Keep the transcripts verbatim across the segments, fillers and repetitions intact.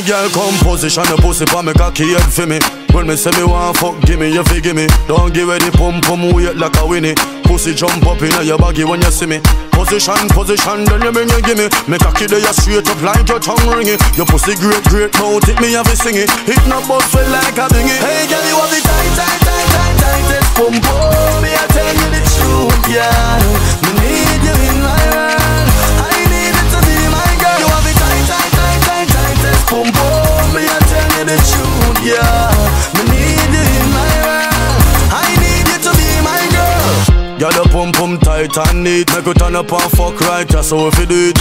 Any girl come position your pussy for me cocky head for me. When me say me want fuck, give me your fi give me. Don't give it the pump pump weight like a winnie. Pussy jump up in your baggy when you see me. Position, position, then you bring your gimme. Me cocky there you straight up like your tongue ringing. Your pussy great, great, now take me have a singing. Hit no bust feel like a bingy. Hey girl, you have the tight, tight, tight, tight, tightest pump pump. Me I tell you the truth, yeah. Me need you in my world. I need it to be my girl. You have the tight, tight, tight, tight, tightest pump pump. Me I tell you the truth, yeah. Me need you in my world. I need you to be my girl. Girl, the pump pump tight and neat. Make you turn up and fuck right, just so if you do it.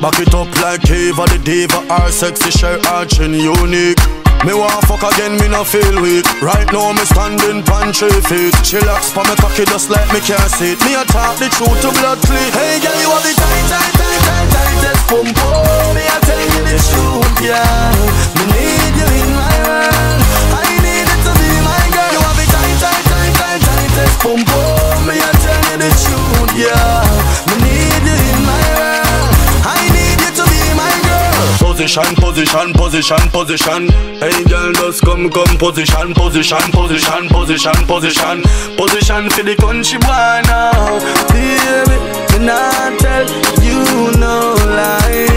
Back it up like Eva the diva. Our sexy shirt, our chin unique. Me want fuck again, me no feel weak. Right now me standing pan three feet. She locks for me cocky just like me can't see it. Me a talk the truth to blood fleet. Hey girl, you have the tight, tight, tight, tight, tightest pump pump. Me a tell you the truth, yeah. Me need you in my world. I need it to be my girl. You have the tight, tight, tight, tight, tightest pump pump. Me a tell you the truth, yeah. Me need you in my world. I need you to be my girl. Position, position, position, position. Hey girl, just come, come, position, position, position, position, position, position for the country boy now. Baby, can I tell you no lie?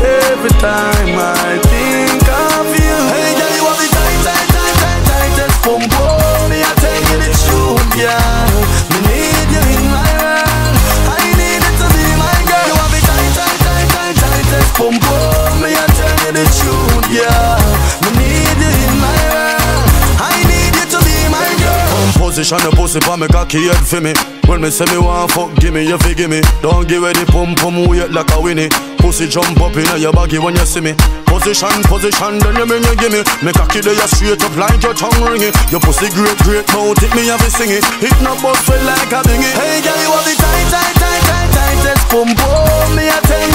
Every time I think of you. Hey girl, you have the tight, tight, tight, tight, tightest pump pump. Me I tell you the truth, yeah. Me need you in my world. I need it to be my girl. You have the tight, tight, tight, tight, tightest pump pump. Me I tell you the truth, yeah. Position your pussy for me cocky head for me. When me say me want fuck, give me your fi give me. Don't give it the pump pump weight like a winnie. Pussy jump up in your baggy when you see me. Position, position, then you bring your gimme. Me cocky there you straight up like your tongue ringing. Your pussy great, great, now take me have a singing. Hit no bust feel like a bingy. Hey girl, you have the tight, tight, tight, tight, tightest pump pump. Me I tell you